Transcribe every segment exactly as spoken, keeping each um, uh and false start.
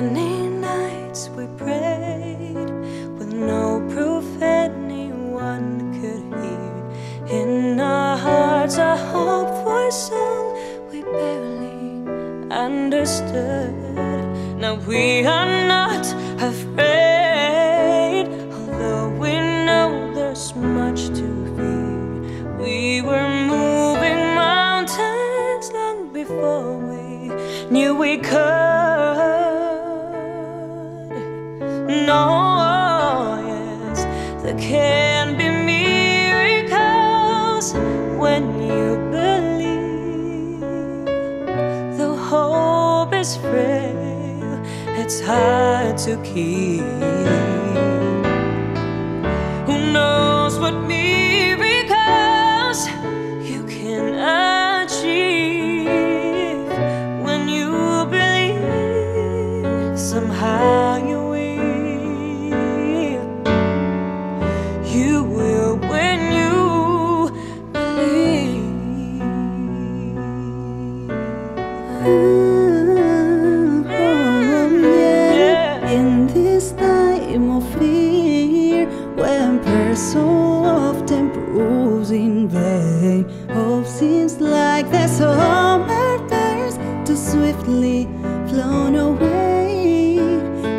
many nights we prayed with no proof anyone could hear. In our hearts our hope for song we barely understood. Now we are not afraid, although we know there's much to fear. We were moving mountains long before we knew we could. No, yes, there can be miracles when you believe. Though hope is frail, it's hard to keep. Who knows what miracles you can achieve when you believe? Somehow you will. You will when you believe. So often proves in vain. Hope seems like the summer birds, too swiftly flown away.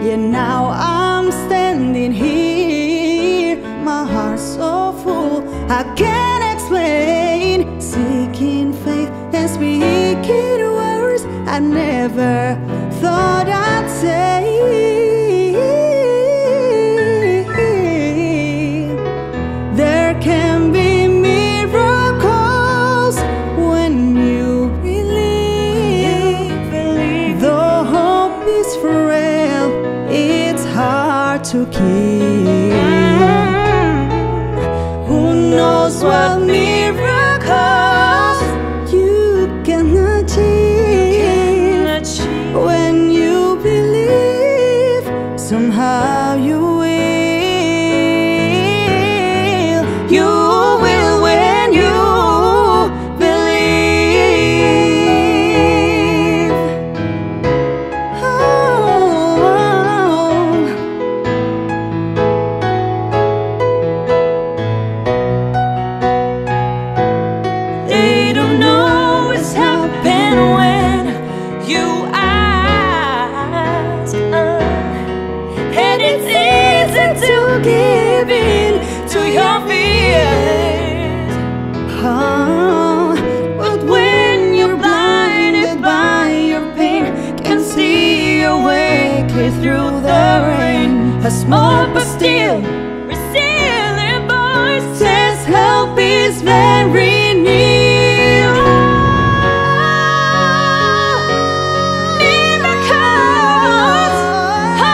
Yet now I'm standing here, my heart so full I can't explain. Seeking faith and speaking words I never thought I'd say. To keep. Mm-hmm. Who knows what miracles you can achieve, you can achieve when you believe? Somehow you will. You will when you believe. Oh. Through the rain, a small but still resilient voice says help is very near. Oh, miracles, oh,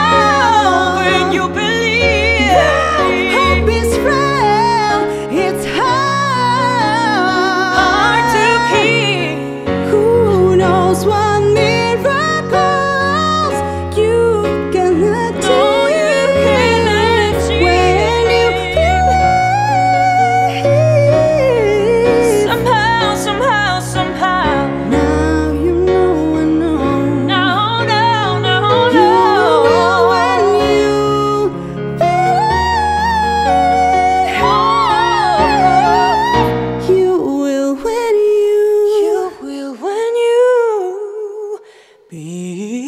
when you believe. Yeah, hope is frail, it's hard, hard to keep. Who knows what miracle be.